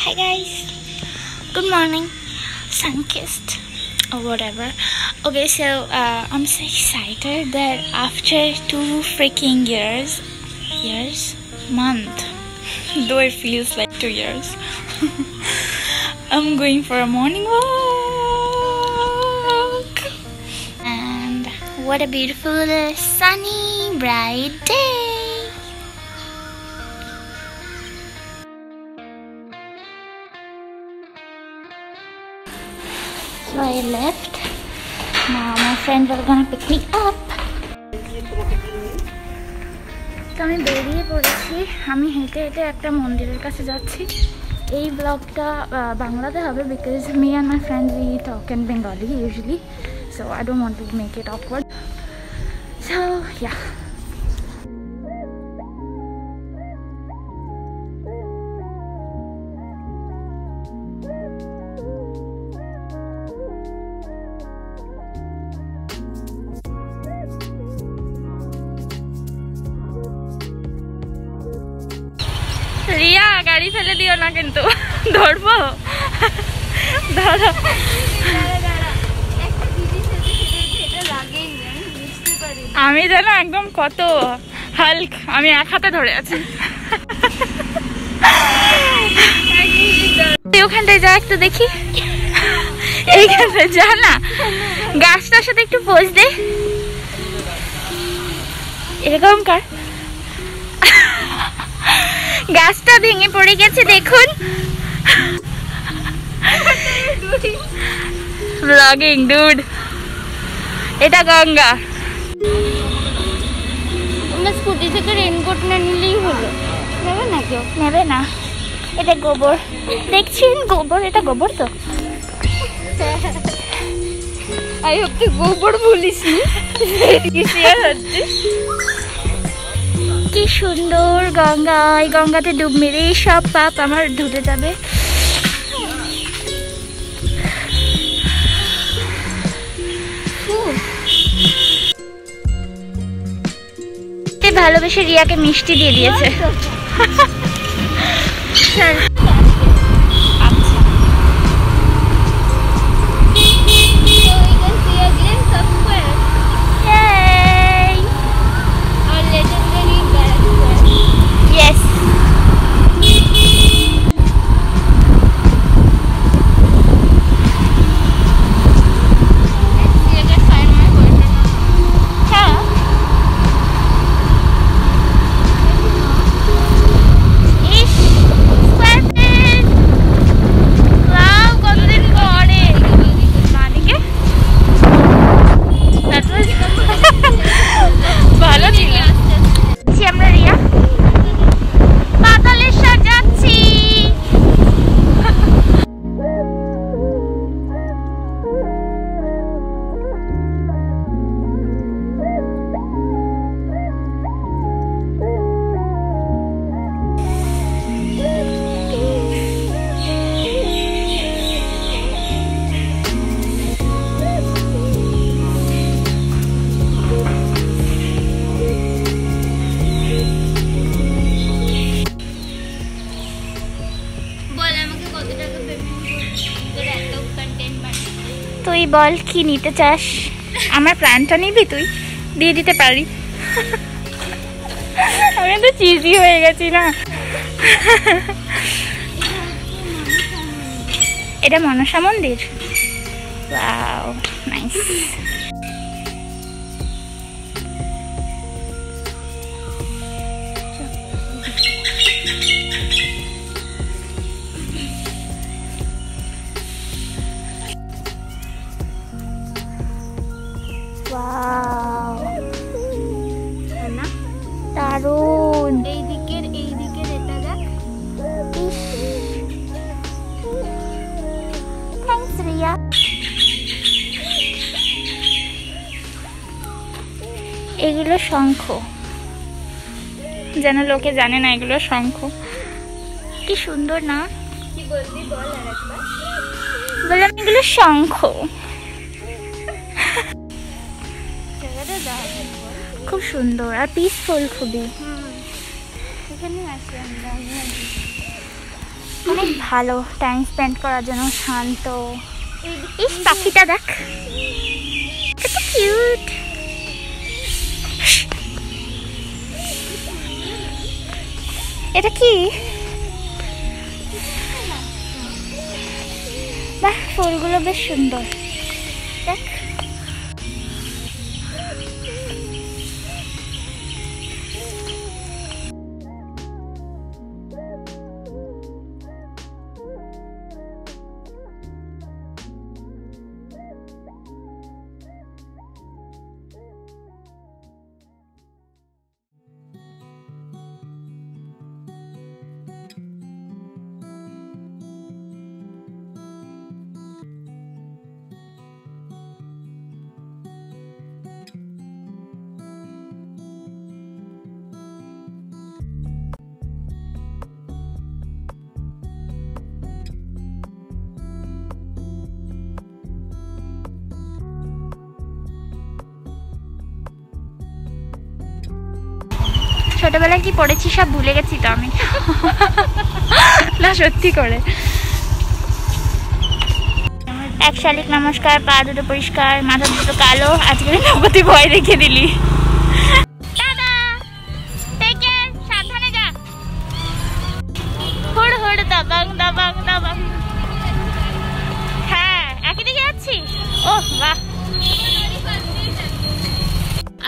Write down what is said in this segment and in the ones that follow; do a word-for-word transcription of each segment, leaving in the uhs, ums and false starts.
Hi guys, good morning, sun-kissed or whatever. Okay, so uh, I'm so excited that after two freaking years, years, month, though it feels like two years, I'm going for a morning walk. And what a beautiful sunny bright day. So I left. Now my friend was gonna pick me up. So I'm very happy. I'm here to a mandir. This vlog is Bangla because me and my friend we talk in Bengali usually. So I don't want to make it awkward. So yeah. Riya, gari fele diyo na kintu. Dhorbo. Dhoro. Ami jana ekdom koto Hulk. Ami ek hate dhore achi. Okhane ja ekটু দেখি. Eikhane ja na. Gashtar sathe ekটু pose de. Erokom kar. গাছটা ভেঙে পড়ে গেছে দেখুন blogging dude এটা গঙ্গা আমরা scooty থেকে raincoat না নিলেই হলো নেবে না কেউ নেবে না এটা গোবর দেখছেন গোবর এটা গোবর তো আই হোপ তুই গোবর বলিস নি কি শেয়ার হচ্ছে কি সুন্দর গঙ্গা এই গঙ্গাতে ডুব মেরে সব পাপ আমার ধুতে যাবে তে ভালোবেসে রিয়াকে মিষ্টি দিয়ে দিয়েছে তুই বল কি নিতে চাস আমার প্ল্যানটা নিবি তুই দিয়ে দিতে পারি আমি তো চিজি হয়ে গেছি না এটা মনসা মন্দির ওয়াও নাইস এগুলো শঙ্খ যেন লোকে জানে না এগুলো শঙ্খ কি সুন্দর না কি বলবি বল আরেকবার বললাম এগুলো শঙ্খ খুব সুন্দর আর পিসফুল খুবই এখানে আসি আমরা অনেক ভালো টাইম স্পেন্ড করার জন্য শান্ত। এই পাখিটা দেখ, কিউট। এটা কি? বাহ, ফুলগুলো বেশ সুন্দর। দেখ ছোটবেলায় কি পড়েছি সব ভুলে গেছি তো আমি, না সত্যি করে। এক শালিক নমস্কার, পা দুটো পরিষ্কার, মাথা দুটো কালো। আজকে নবতি ভয় রেখে দিলি। সাবধানে যা। হুড় হুড় দাবাং দাবাং দাবাং। হ্যাঁ, একই দিকে যাচ্ছি। ও বাহ।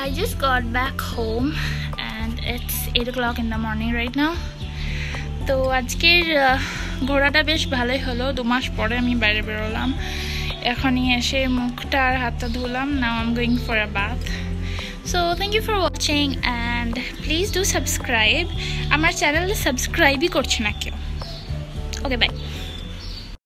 I just got back home. It's eight o'clock in the morning right now. তো আজকের ঘোরাটা বেশ ভালোই হলো। দু মাস পরে আমি বাইরে বেরোলাম। এখনই এসে মুখটা আর হাতটা ধুলাম। Now I'm going for a bath. So thank you for watching and please do subscribe. আমার চ্যানেলে সাবস্ক্রাইবই করছে না কেউ। Okay, bye.